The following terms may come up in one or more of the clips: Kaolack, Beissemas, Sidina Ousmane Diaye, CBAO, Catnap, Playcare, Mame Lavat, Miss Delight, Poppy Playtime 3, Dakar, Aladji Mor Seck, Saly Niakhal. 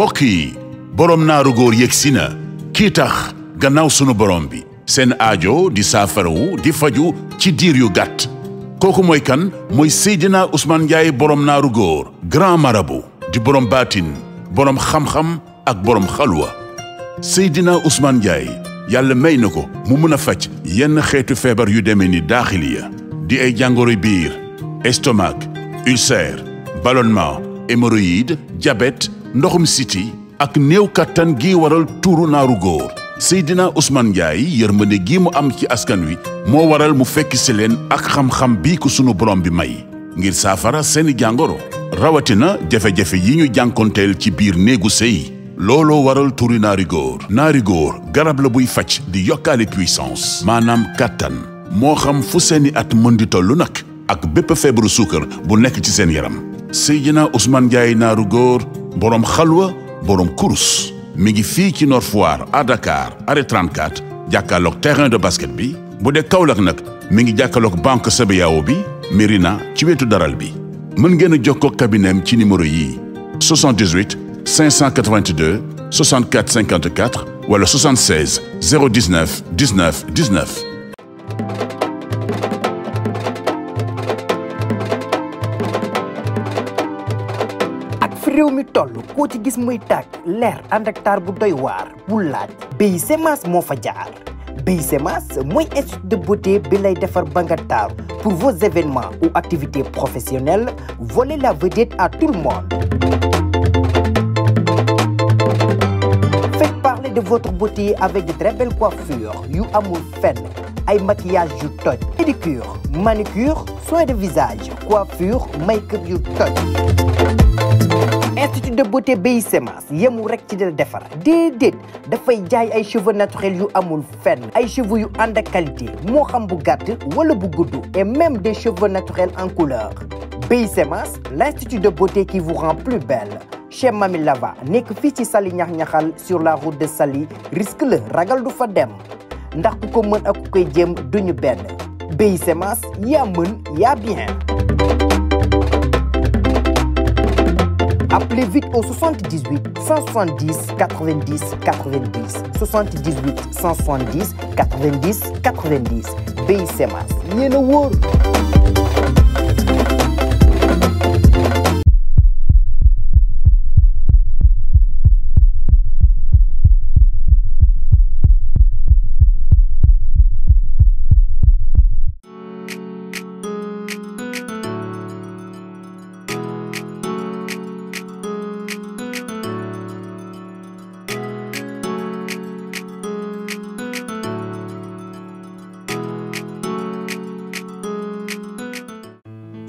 mbokk yi borom naaru góor yegsi na kii tax gannaaw sunu borom bi seen aajo di saafarawu di faju ci diir yu gàtt kooku mooy kan mooy Sidina Ousmane Diaye borom naaru góor grand marabout di borom baatin borom xam-xam ak borom xalwa Sidina Ousmane Diaye yàlla may na ko mu mën a faj yenn xeetu feebar yu demee ni daaxiliya di ay jàngoro biir estomac ulcère ballonnement hémorroïde diabète ndoxum siti ak néew kattan gi waral tuuru naaru góor Sidina Ousmane Diaye yërmande gi mu am ci askan wi moo waral mu fekk si leen ak xam-xam bi ko sunu borom bi may ngir saafara seeni jàngoro rawatina jafe-jafe yi ñu jànkonteel ci biir néegu sëy looloo waral turi naari góor garab la buy facc di yokkaale puissance maanaam kattan moo xam fu seeni at mën di tollu nag ak bépp feebaru suukar bu nekk ci seen yaram Sidina Ousmane Diaye naaru góor borom xalwa borom kurus mi ngi fii ci Nord Foire à Dakar arrêt 34 jàkkaaloog terrain de basket bi bu dee Kaolack nag mi ngi jàkkaaloog banque CBAO bi Mérina ci wetu daral bi mën ngeen a jokkoo kabinem ci numéro yi 78 582 64 54 wala 76 019 19 19. ak fi réew mi toll koo ci gis muy tàkk leer ànd ak taar bu doy waar bu laaj Beissemas moo fa jaar. Beissemas mooy institut de beauté bi lay defar ba nga taaru pour vos événements ou activités professionnelles volez la vedette à tout le monde. De votre beauté avec de très belles coiffures, you amour fen, ay maquillage you touch, pédicure, manucure, soins de visage, coiffure, make-up you touch. Institut de beauté Beissemas, yemu rek ci dal défar. Dédét dafay jaay ay cheveux naturels yu amul fen, ay cheveux yu ànd ak qualité, moo xam bu gàtt wala bu gudd et même des cheveux naturels en couleur. Beissemas, l'institut de beauté qui vous rend plus belle. Chez Mame Lavat nekk fii ci Saly Niakhal sur la route de Saly risque la ragal du fa dem ndax ku ko mën ak ku koy jéem duñu benn Beissemas yaa mën yaa bien. Appelez vite au 78 170 90 90 78 170 90 90 Beissemas yéen a wóor.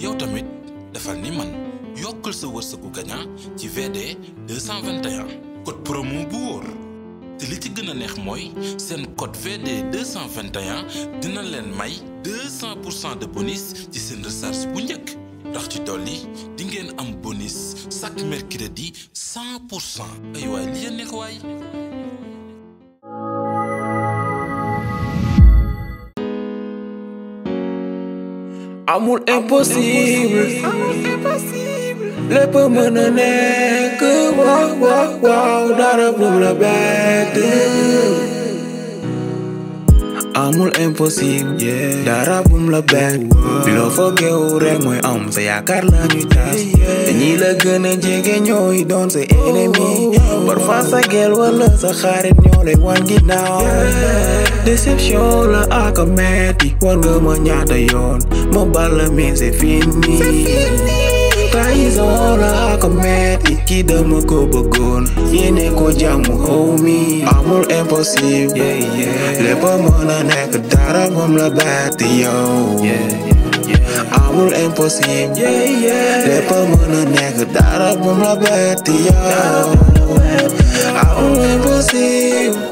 Yow tamit defal ni man yokkul sa wërsëgu gagnant ci VD 221 code promo bu wóor te li ci gën a neex mooy seen code VD 221 dina leen may 200% de bonus ci seen recharge bu njëkk ndax ci dolli di ngeen am bonus chaque mercredi 100% ay waay li ya neex waay. Amour impossible, lépp mën na nekk waaw waaw waaw dara bum la bett. Amour impossible, dara bum la bett. Loo foogeewu rek mooy am sa yaakaar la ñuy tas. Ñi la gën a jege ñooy doon sa ennemi. Parfois sa gel wala sa xarit ñoo lay wan ginnaaw. Déception la ak a metti war nga ma ñaata yoon. Mo bala mais c'est fini. Trahison la ak a metti ki dama ko bëggoon. Yéene ko jàmm homie. Amour impossible. Lépp mën na nekk dara moom la bett yow. Amour impossible. Lépp mën na nekk dara moom la bett yow. Amour impossible.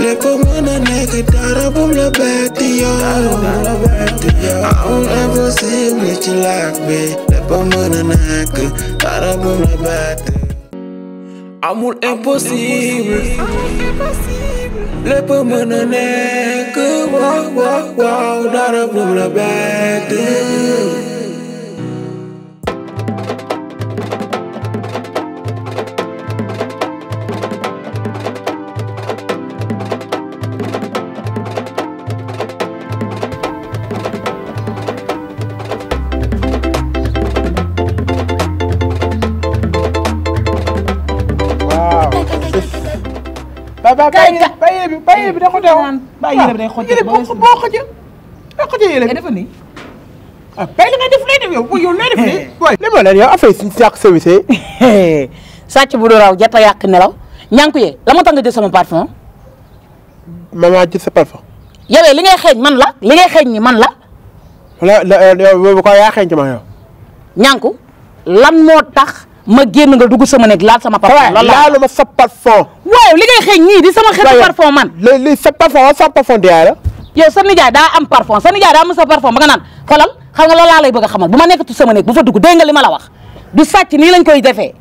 Lépp mën na nekk dara moom la bett yow. Amour impossible ci laak bi lépp mën a nekk dara bum la bett. Amour impossible lépp mën a nekk waaw waaw waaw dara bum la bett. Baba baye bi da ko dew baye yele bi day xojj boo xojj da xojj yele dafa ni ah baye nga def lay def yow bu yow lay def ni boy lema la yow affaire ci yak service sacc bu do raw jata yak nelaw ñanku ye la mo tax nga jël sama parfum mama jël sa parfum yow li ngay xeñ man la li ngay xeñ ni man la yow ko ya xeñ ci ma yow ñanku lan mo tax ma genn nga dugg sama nek laal sama parfum laalu ma sa parfum waaw li ngay xey ñi di sama xet parfum man li sa parfum diara yow sa nijaay da am parfum sa nijaay da am sa parfum ba nga nan xolal xam nga la la lay bëgg xamal buma nekatu sama nek bu fa dugg de nga li ma la wax du sacc ni lañ koy defé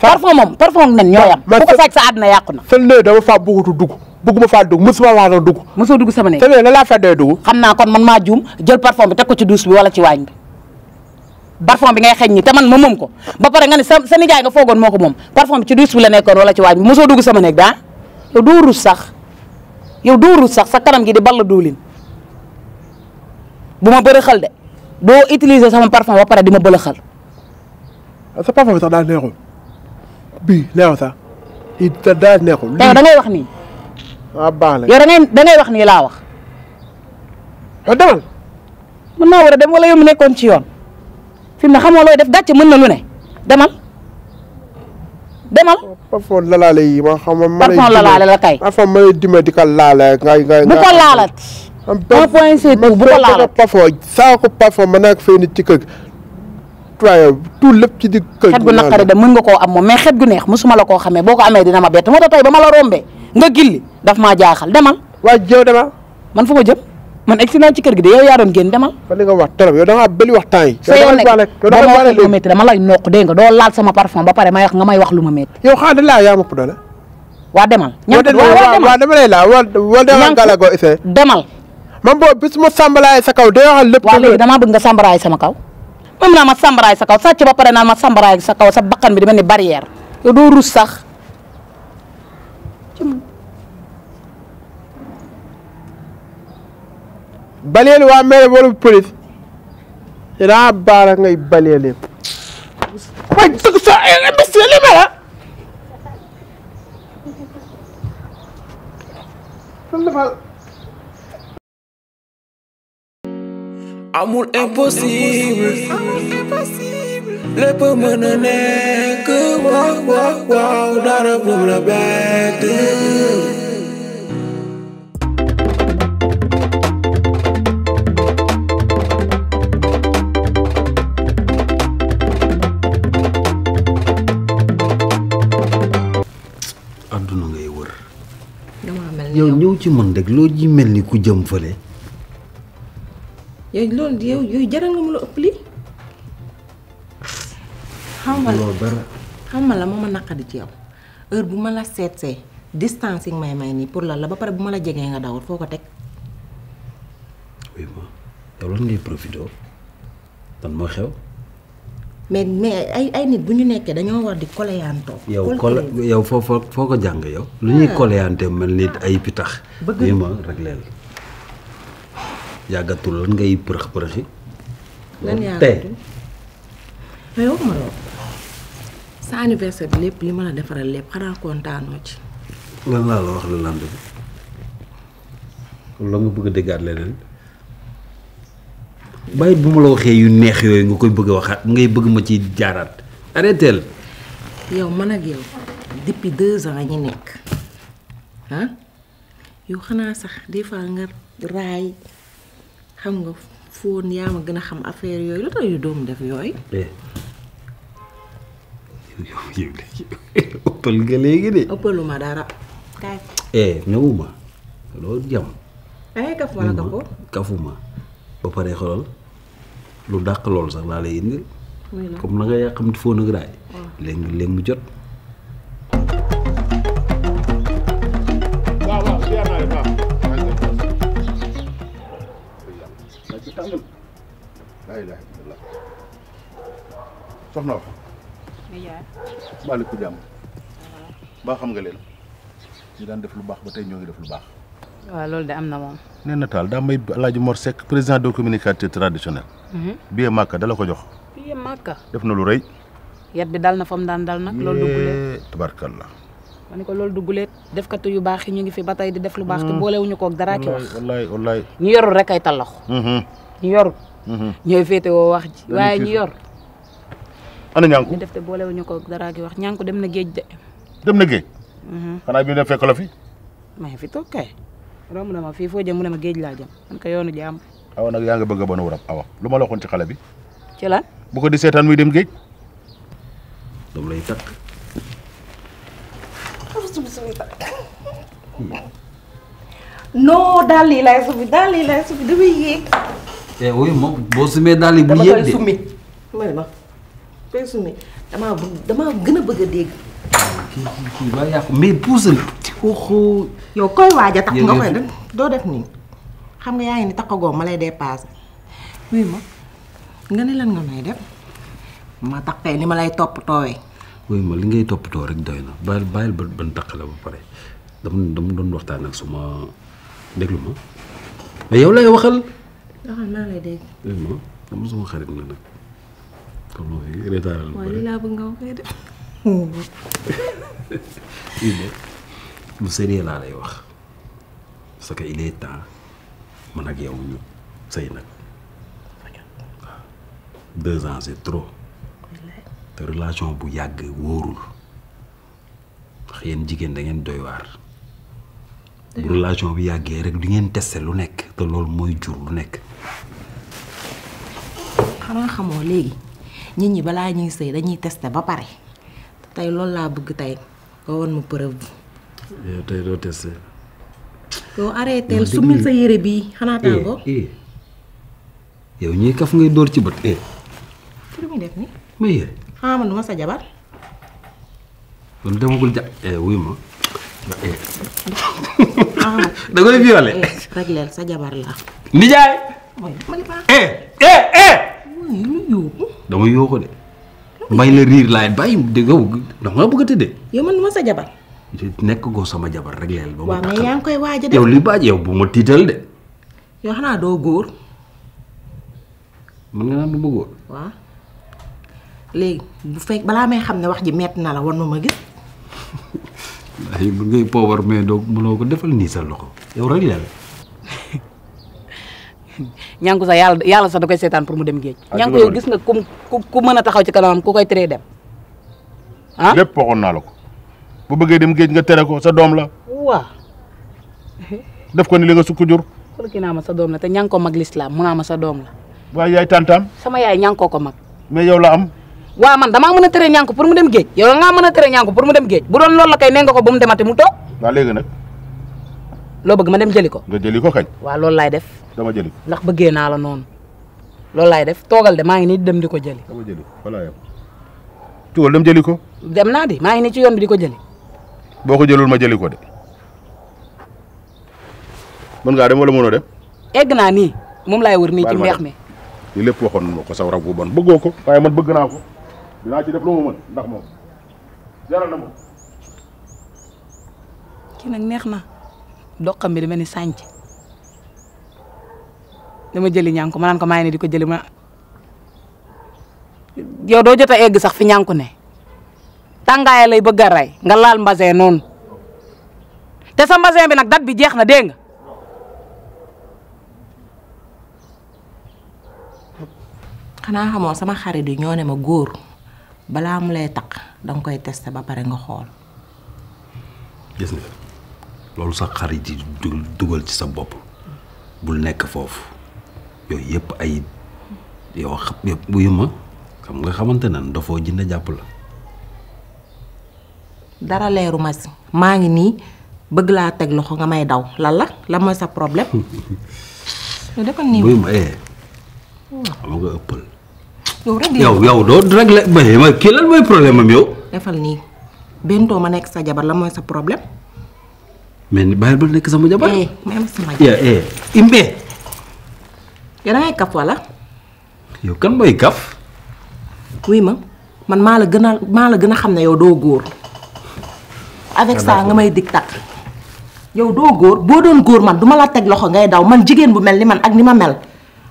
parfum nan ñoyam bu ko sacc sa aduna yaquna sa le dama fa bëggutu dugg bëgguma fa dugg musuma la dugg muso dugg sama nek té la fa de dugg xamna kon man ma joom jël parfum bi tek ko ci douche bi wala ci wañ bi parfum bi ngay xegni té man momum ko ba paré nga ni sa nijaay nga fogon moko mom parfum bi ci douche la nekkon wala ci waaj muso dugg sama nek da yow do rus sax sa kanam gi di balla doulin buma beureexal de do utiliser sama parfum ba paré dima beureexal sa parfum bi tax da neexul bi leew sa it da neexul da ngay wax ni wa baax la yow da ngay wax ni la wax do demal man na wara dem wala yow mi nekkon ci yoon fimna xamoo loy def gatch mën na lu ne demal parfum lalale yi ma xama ma lay parfum lalale la kay parfum may dimadi kal lalale ngay bu ko lalat un point c'est tout bu ko lalat parfum ma nak fay nit ci keug trayo tout lepp ci di keug xet gu nakare da mën nga ko am mais xet gu neex musuma la ko xamé boko amé dina ma bett mo do tay bama la rombé nga gilli daf ma jaaxal demal wa jew demal man fuma jëm man excellent ci kër gi de yow ya doon gën demal fa li nga wax torop yow da nga beli wax tay yow dama lay nok de nga do laal sama parfum ba paré may wax nga may wax luma metti yow xanda la ya ma pudal wa demal wa dama lay la wa dama galago ise demal man bo bis mo sambalaay sa kaw de waxal lepp wa legi dama bëgg nga sambaraay sama kaw mom na ma sambaraay sa kaw sacc ba paré na ma sambaraay sa kaw sa bakkan bi di melni barrière yow do rus sax balel wa mere wolu police ila bara ngay balelé way tuk sa ay mbéssélé mala amul impossible lépp mën na nekk waaw dara bu la bett yow ñew ci man rek lo ji melni ku jëm fele yow lool yow jaral nga mu la ëpp li xamal la moma nakadi ci yow heure bu ma la sété distancing may ni pour la ba paré bu ma la jégé nga daw foko tek oui ma yow lan ngay profito tan mo xew mais ay nit buñu nekké dañu war di coléanto yow foko jang yow luñuy coléanté mel nit ay pitax bima réglel yagatul lan ngay përx përxi lan ya ay wax ma lo sa anniversaire lepp li ma la défaral lepp xara contano ci lan la wax la land ko la nga bëgg déggat leneen bay buma la waxé yu neex yoy nga koy bëgg waxat ngay bëgg ma ci jaarat arrêtel yow man ak yow depuis 2 ans ñi nek han yow xana sax des fois nga ray xam nga fon ya ma gëna xam affaire yoy lu tax yu doom def yoy opal nga légui dé opaluma dara kay newuma lo jam kafuma kafuma ba paré xolal lu dak lol sax la lay indi comme la nga yakam fo nak raay leng mu jot waaw xiyamay ba la ci tangul la ilaha illallah soxna ya baliku jam ba xam nga leen ñu daan def lu bax ba tay ñoo ngi def lu bax waaw lol de amna mom né natal da may Aladji Mor Seck président de communicateur traditionnel bié makka da la ko jox bié makka def na lu reuy yat bi dal na fam daan dal nak lol dugulé tabarakallah ma ne ko loolu du guléet defkatu yu baax yi ñu ngi fi ba tey di def lu baax te boolewuñu ko ak dara ki wax. wallaay wallaay ñu yorul rek ay talax. ñu yorul. ñooy féete woo wax ji waaye ñu yor. ana ñanku ñu def te boolewuñu ko ak dara ki wax ñanku dem na géej de. dem na géej. xanaa bi ñu def fekk la fi. maa ngi fi toog kay. romb na ma fii foo jëm mu ne ma géej laa jëm man ko yoonu jaam. awa nag yaa nga bëgg a bon wurap awa lu ma la waxoon ci xale bi. ci lan bu ko di seetaan muy dem géej. dama lay takk. non daal lii laay summi daal lii laay summi damay yéeg. eh oui moom boo sumee daal lii bu yéeg de dama koy summi. koy summi damaa gën a bëgg a dégg. kii baa yàqu mais puus la. xoo yow koy waaj a takk nga koy def doo def nii. xam nga yaa ngi ni takkagoo ma lay dépassé. oui ma nga ne lan nga may def ma takkee ni ma lay toppatoowee. oui ma li ngay toppatoo rek doy na bàyyil ban takk la ba pare dama doon waxtaan ak suma déglu ma mais yow lay waxal. waxal naa lay dégg. oui ma dama suma xarit nga nag comme ma fi retardal ba pare waaye laa bëgg nga waxee de. oui ma lu sérieux laa lay wax parce que il est temps man ak yow ñu sëy nag 2 ans c'est trop. te relation bu yàgg wóorul ndax yéen jigéen da ngeen doy waar. bu relation bi yàggee rek du ngeen testé lu nekk te loolu mooy jur lu nekk. xanaa xamoo léegi nit ñi balaa ñuy sëy dañuy testé ba pare te tey loolu laa bëgg tey nga woon ma preuve bi. yow tey doo testé. yow arrêté sumil sa yére bi xanaa tàngoo. yow ñuy kaf ngay dóor ci bët. ci lu muy def ni mais ah man duma sa jabar. kon demagul ja wuyu ma. da koy violé. régleel sa jabar la. Ndiaye. mooy ma li baax. lu yóbbu. dama yóbbu de. may la riir laay bàyyi dégg nga da nga bëgg a tëddee. yow man duma sa jabar. nekk goo sama jabar régleel ba ma. waaw mais yaa ngi koy waaj a de. yow li baaj yow bu ma tiital de. yow xanaa doo góor. mën nga naan du ma góor. waaw. léegi bu fekk balaa may xam ne wax ji metti na la wan ma ma gis. waaye bu ngay poobar mais doo mënoo ko defal nii sa loxo yow rek la. ñànku sax yàlla sax da koy seetaan pour mu dem géej. ñànku yow gis nga ku mën a taxaw ci kanamam ku koy teree dem. ah lépp waxoon naa la ko bu bëggee dem géej nga tere ko sa doom la. waaw. def ko ni li nga sukk jur. xool ki naa ma sa doom la te ñànku ko mag lislaam mu naa ma sa doom la. waaye yaay tàntaam. sama yaay ñànkoo ko mag. mais yow la am. waaw man damaa mën a tere ñànku pour mu dem géej yow nga mën a tere ñànku pour mu dem géej bu doon loolu la kay nee nga ko ba mu demate mu toog. waaw léegi nag. loo bëgg ma dem jëli ko. nga jëli ko kañ. waaw loolu laay def. dama jëli ko ndax bëggee naa la noonu. loolu laay def toogal de maa ngi nii dem di ko jëli. dama jëli ko voilà yow. toogal dem jëli ko. dem naa di maa ngi nii ci yoon bi di ko jëli. boo ko jëlul ma jëli ko de. mën ngaa dem wala mënoo dem. egg naa nii moom laay wër nii ci mbeex mi. li lépp waxoon na ko saw rab bu bon bëggoo ko waaye man bëgg naa ko dinaa ci def lu ma mën ndax moom jaral na moom. kii nag neex na doxam bi dama ni sànc dama jëli ñànku ma naan ko maa ngi ne di ko jëli ma yow doo jot a egg sax fi ñànku ne tàngaay lay bëgg a rey nga laal mbasin noonu te sa mbasin bi nag date bi jeex na dégg nga. xanaa xamoo sama xarit yi ñoo ne ma góor balaa mu lay takk danga koy testé ba pare nga xool. gis nga loolu sax xarit yi dugal ci sa bopp bul nekk foofu yooyu yëpp ay yoo xam yëpp buyu ma xam nga xamante nan dafoo jënd jàpp la. dara leeru ma si maa ngi nii bëgg laa teg loxo nga may daw lan la lan mooy sa problème. yow dafa nii buyu ma xam nga ëppal. yow doo réglé ma kii lan mooy problème am yow. defal nii bentoo ma nekk sa jabar la mooy sa problème. mais ni bàyyil ba nekk sama jabar. même sama jabar. Imbe. yow da ngay kaf wala. yow kan mooy kaf. oui ma man maa la gën a xam ne yow doo góor. avec ça nga may dig takk. yow doo góor boo doon góor man duma la teg loxo ngay daw man jigéen bu mel ni man ak ni ma mel.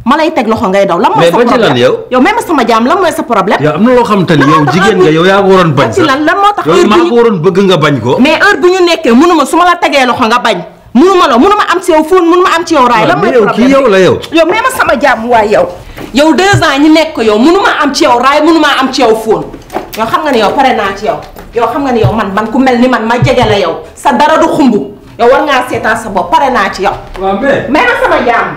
ma lay teg loxo ngay daw lan mooy sa problème yow même sama jaam lan mooy sa problème yow am na loo xam tane yow jigéen nga yow yaa ko waroon bañ sax lan moo tax heure bi maa ko waroon bëgg nga bañ ko mais heure bi ñu nekkee mënuma suma la tegee loxo nga bañ mënuma la mënuma am ci yow fóon mënuma am ci yow raay lan mooy problème yow la yow yow même sama jaam waay yow yow 2 ans ñi nekk yow mënuma am ci yow raay mënuma am ci yow fóon yow xam nga ni yow paré naa ci yow yow xam nga ni yow man ku mel ni man ma jégé la yow sa dara du xumbu yow war nga sétan sa bopp paré naa ci yow waaw mais sama jaam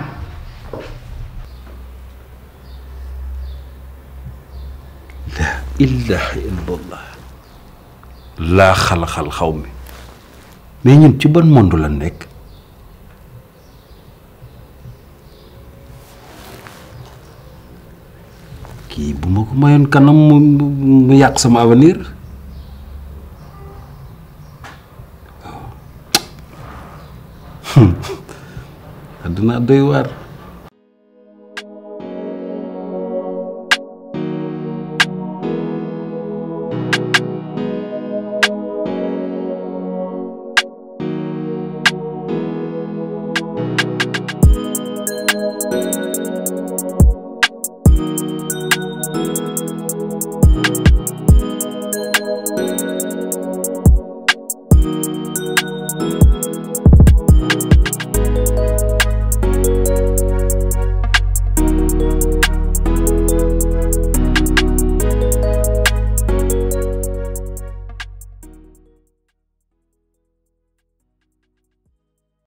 ilaha illallah la xalxal xawmi mais ñun ci ban monde la nek ki bu mako mayon kanam mu yak sama avenir aduna doy war